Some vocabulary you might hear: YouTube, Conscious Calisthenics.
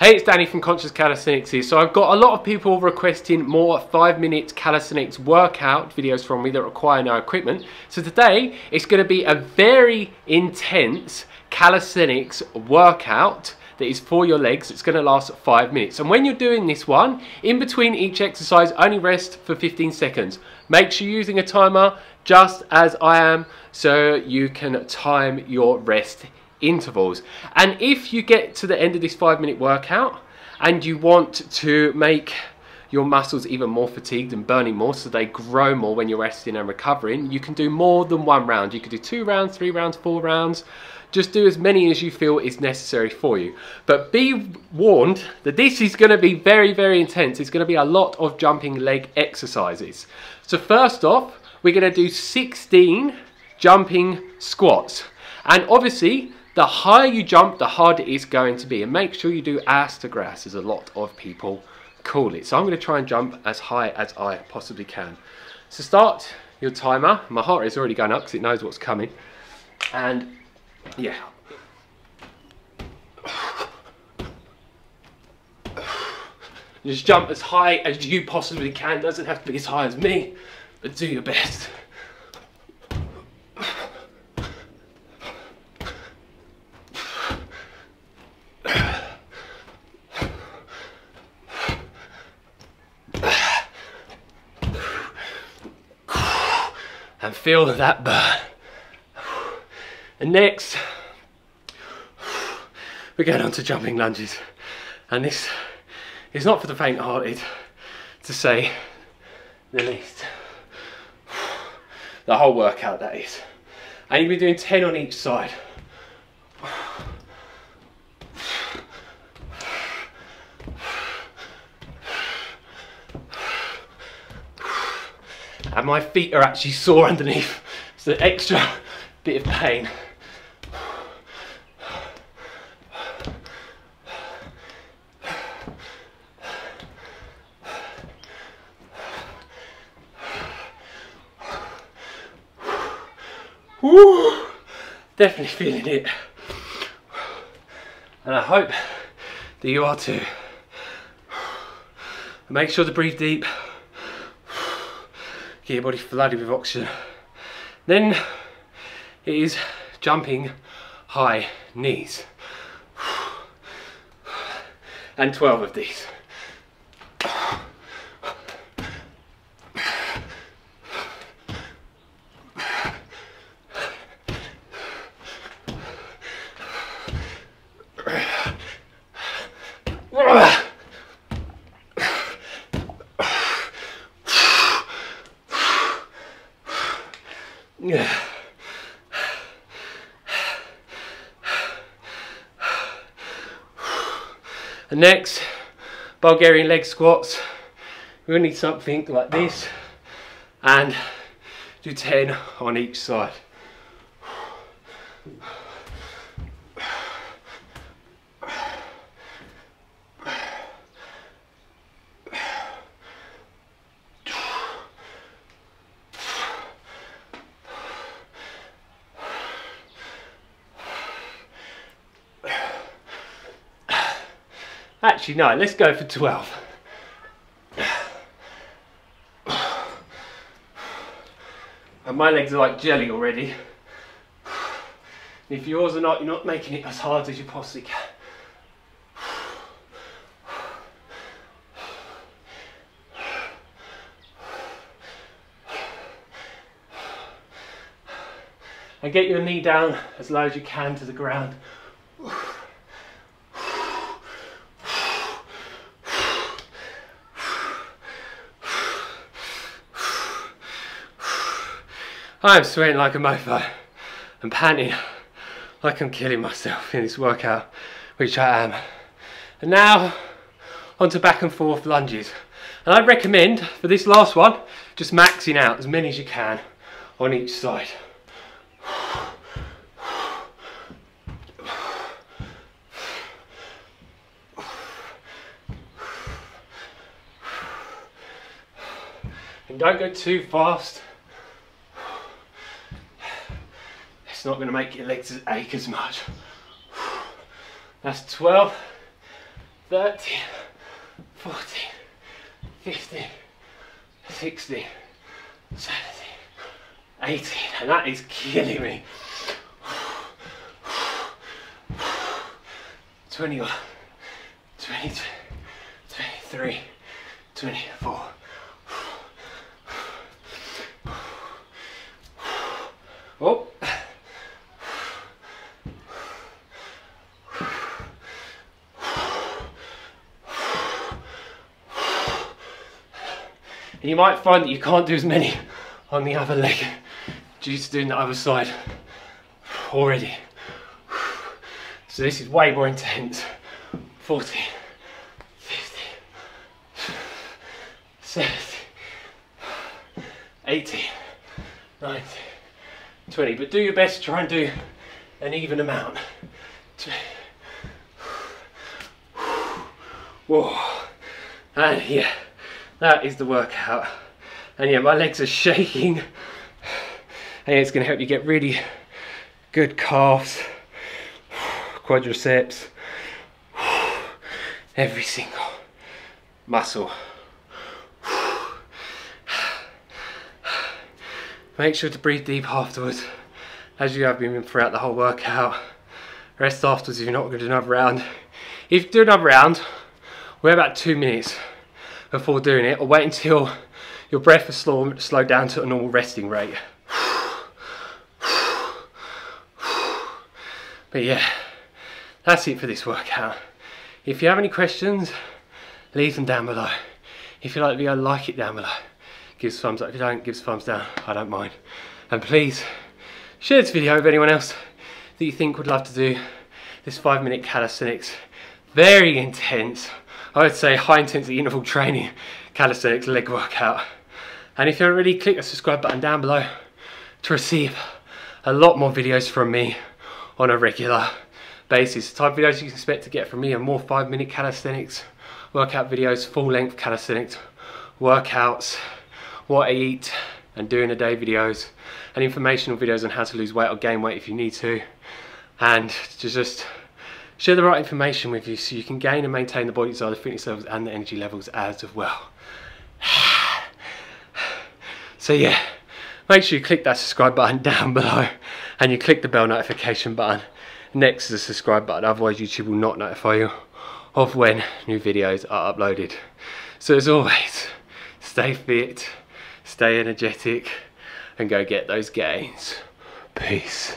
Hey, it's Danny from Conscious Calisthenics here. So I've got a lot of people requesting more 5-minute calisthenics workout videos from me that require no equipment. So today, it's gonna be a very intense calisthenics workout that is for your legs. It's gonna last 5 minutes. And when you're doing this one, in between each exercise, only rest for 15 seconds. Make sure you're using a timer, just as I am, so you can time your rest intervals. And if you get to the end of this 5-minute workout and you want to make your muscles even more fatigued and burning more so they grow more when you're resting and recovering, you can do more than one round. You could do 2 rounds, 3 rounds, 4 rounds. Just do as many as you feel is necessary for you. But be warned that this is going to be very, very intense. It's going to be a lot of jumping leg exercises. So first off, we're going to do 16 jumping squats. And obviously, the higher you jump, the harder it's going to be. And make sure you do ass to grass, as a lot of people call it. So I'm going to try and jump as high as I possibly can. So start your timer. My heart rate's already going up because it knows what's coming. And yeah. Just jump as high as you possibly can. It doesn't have to be as high as me, but do your best. And feel that burn. And next, we're going on to jumping lunges. And this is not for the faint-hearted, to say the least. The whole workout, that is. And you'll be doing 10 on each side. And my feet are actually sore underneath, so extra bit of pain. Woo! Definitely feeling it. And I hope that you are too. Make sure to breathe deep. Get your body flooded with oxygen. Then it is jumping high knees. And 12 of these. Yeah. And next, Bulgarian leg squats. We'll need something like this and do 10 on each side. Actually, no, let's go for 12. And my legs are like jelly already. If yours are not, you're not making it as hard as you possibly can. And get your knee down as low as you can to the ground. I'm sweating like a mofo and panting like I'm killing myself in this workout, which I am. And now, onto back and forth lunges. And I'd recommend, for this last one, just maxing out as many as you can on each side. And don't go too fast. It's not going to make your legs ache as much. That's 12. 13, 14, 15, 16, 17, 18, and that is killing me. 21, 22, 23, 24. You might find that you can't do as many on the other leg due to doing the other side already. So this is way more intense. 14, 15, 17, 18, 19, 20. But do your best to try and do an even amount. 20. Whoa. And yeah. That is the workout. And yeah, my legs are shaking. And yeah, it's gonna help you get really good calves, quadriceps, every single muscle. Make sure to breathe deep afterwards, as you have been throughout the whole workout. Rest afterwards if you're not gonna do another round. If you do another round, we're about 2 minutes before doing it, or wait until your breath is slowed down to a normal resting rate. But yeah, that's it for this workout. If you have any questions, leave them down below. If you like the video, like it down below. Give us a thumbs up. If you don't, give us a thumbs down. I don't mind. And please, share this video with anyone else that you think would love to do this 5-minute calisthenics. Very intense. I would say high intensity interval training, calisthenics, leg workout. And if you haven't already, click the subscribe button down below to receive a lot more videos from me on a regular basis. The type of videos you can expect to get from me are more 5-minute calisthenics workout videos, full length calisthenics workouts, what I eat and do in a day videos, and informational videos on how to lose weight or gain weight if you need to. And to just share the right information with you so you can gain and maintain the body desire, the fitness levels and the energy levels as well. So yeah, make sure you click that subscribe button down below and you click the bell notification button next to the subscribe button, otherwise YouTube will not notify you of when new videos are uploaded. So as always, stay fit, stay energetic and go get those gains. Peace.